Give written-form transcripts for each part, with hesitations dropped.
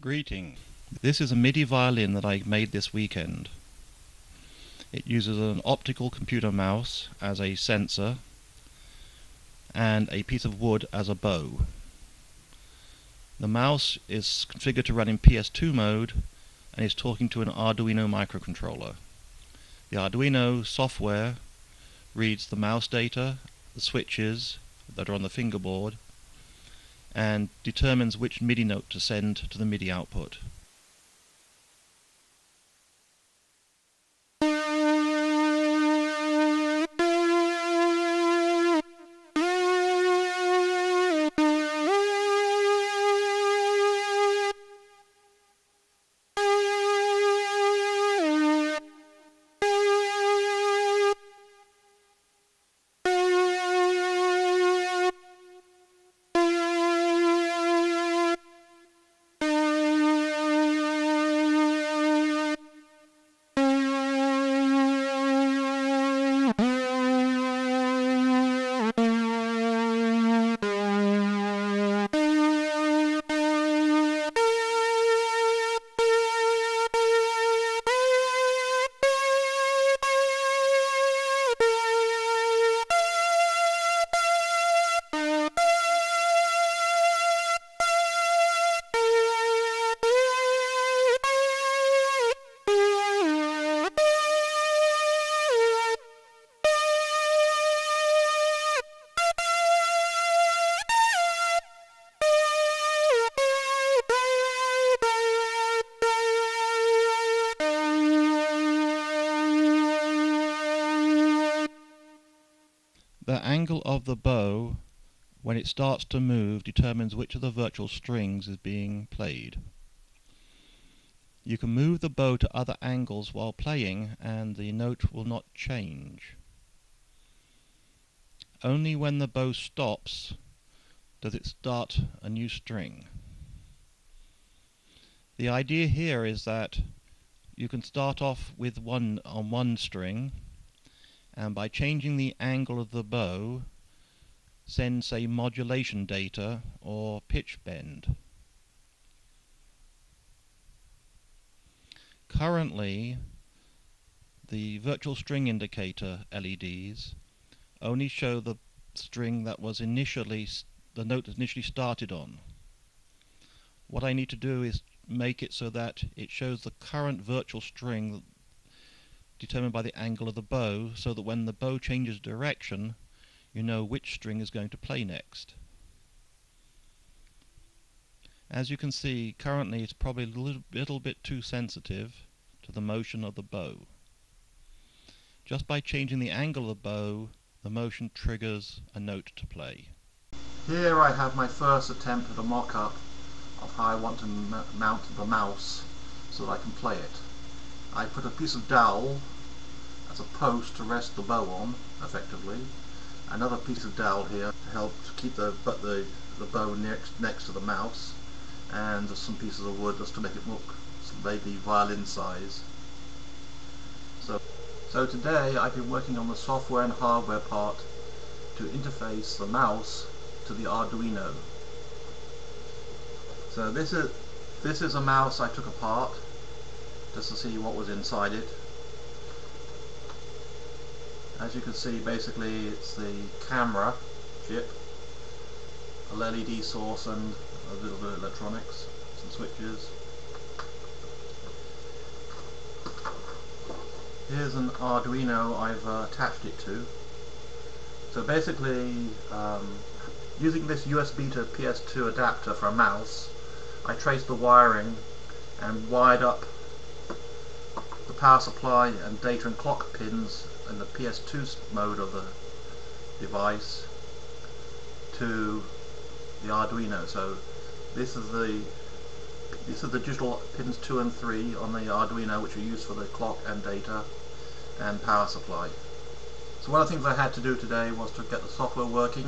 Greeting. This is a MIDI violin that I made this weekend. It uses an optical computer mouse as a sensor and a piece of wood as a bow. The mouse is configured to run in PS2 mode and is talking to an Arduino microcontroller. The Arduino software reads the mouse data, the switches that are on the fingerboard, and determines which MIDI note to send to the MIDI output. The angle of the bow, when it starts to move, determines which of the virtual strings is being played. You can move the bow to other angles while playing and the note will not change. Only when the bow stops does it start a new string. The idea here is that you can start off with one string, and by changing the angle of the bow, send, say, modulation data or pitch bend. Currently, the virtual string indicator LEDs only show the string that was initially, the note that initially started on. What I need to do is make it so that it shows the current virtual string determined by the angle of the bow, so that when the bow changes direction you know which string is going to play next. As you can see, currently it's probably a little bit too sensitive to the motion of the bow. Just by changing the angle of the bow, the motion triggers a note to play. Here I have my first attempt at a mock-up of how I want to mount the mouse so that I can play it. I put a piece of dowel as a post to rest the bow on, effectively. Another piece of dowel here to help to keep the bow next to the mouse, and some pieces of wood just to make it look maybe violin size. So today I've been working on the software and hardware part to interface the mouse to the Arduino. So this is a mouse I took apart, just to see what was inside it. As you can see, basically it's the camera chip, a LED source, and a little bit of electronics, some switches. Here's an Arduino I've attached it to. So basically, using this USB to PS2 adapter for a mouse, I traced the wiring and wired up the power supply and data and clock pins in the PS2 mode of the device to the Arduino. So this is the digital pins 2 and 3 on the Arduino, which are used for the clock and data and power supply. So one of the things I had to do today was to get the software working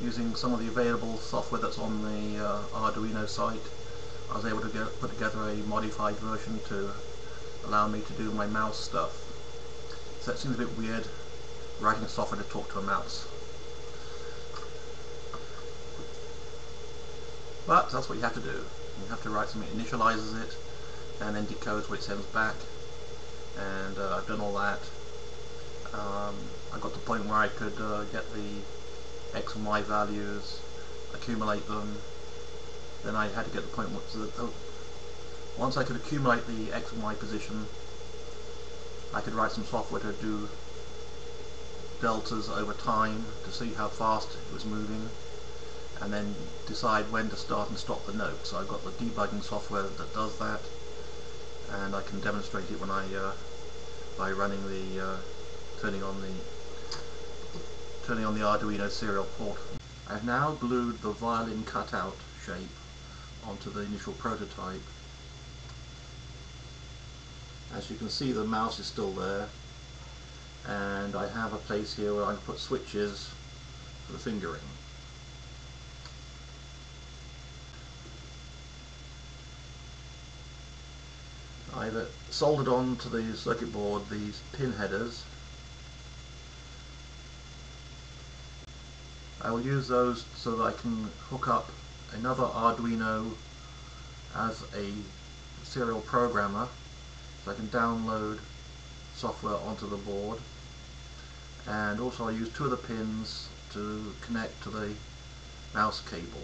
using some of the available software that's on the Arduino site. I was able to put together a modified version to allow me to do my mouse stuff. So that seems a bit weird, writing software to talk to a mouse. But that's what you have to do. You have to write something that initializes it and then decodes what it sends back, and I've done all that. I got to the point where I could get the X and Y values, accumulate them. Then I had to get to the point once I could accumulate the X and Y position, I could write some software to do deltas over time to see how fast it was moving, and then decide when to start and stop the note. So I've got the debugging software that does that, and I can demonstrate it when I by running the turning on the Arduino serial port. I've now glued the violin cutout shape onto the initial prototype. As you can see, the mouse is still there, and I have a place here where I can put switches for the fingering. I've soldered on to the circuit board these pin headers. I will use those so that I can hook up another Arduino as a serial programmer, so I can download software onto the board. And also I use two of the pins to connect to the mouse cable.